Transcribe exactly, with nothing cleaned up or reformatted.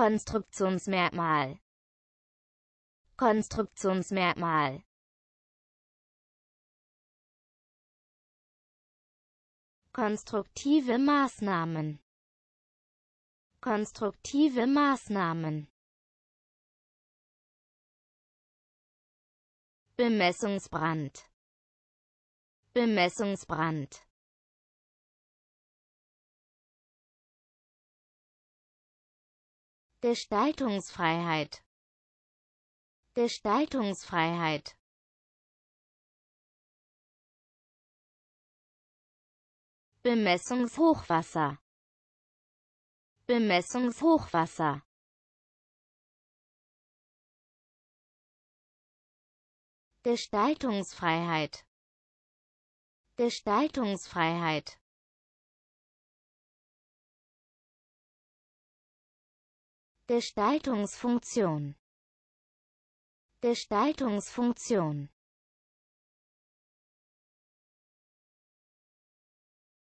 Konstruktionsmerkmal. Konstruktionsmerkmal. Konstruktive Maßnahmen. Konstruktive Maßnahmen. Bemessungsbrand. Bemessungsbrand. Gestaltungsfreiheit. Gestaltungsfreiheit. Bemessungshochwasser. Bemessungshochwasser. Gestaltungsfreiheit. Gestaltungsfreiheit. Gestaltungsfunktion. Gestaltungsfunktion.